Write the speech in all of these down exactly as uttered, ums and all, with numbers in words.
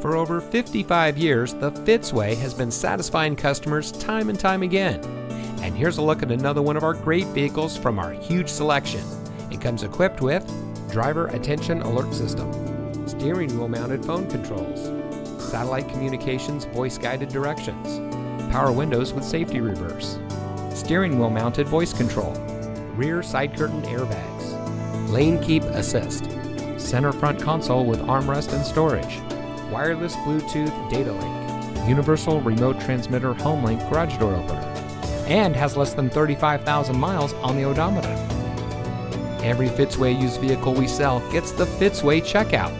For over fifty-five years, the FitzWay has been satisfying customers time and time again. And here's a look at another one of our great vehicles from our huge selection. It comes equipped with driver attention alert system, steering wheel mounted phone controls, satellite communications voice guided directions, power windows with safety reverse, steering wheel mounted voice control, rear side curtain airbags, lane keep assist, center front console with armrest and storage, wireless Bluetooth data link, universal remote transmitter Home Link garage door opener, and has less than thirty-five thousand miles on the odometer. Every FitzWay used vehicle we sell gets the FitzWay checkout.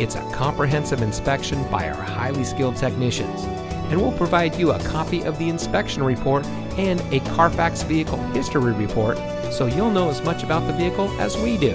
It's a comprehensive inspection by our highly skilled technicians, and we'll provide you a copy of the inspection report and a Carfax vehicle history report so you'll know as much about the vehicle as we do.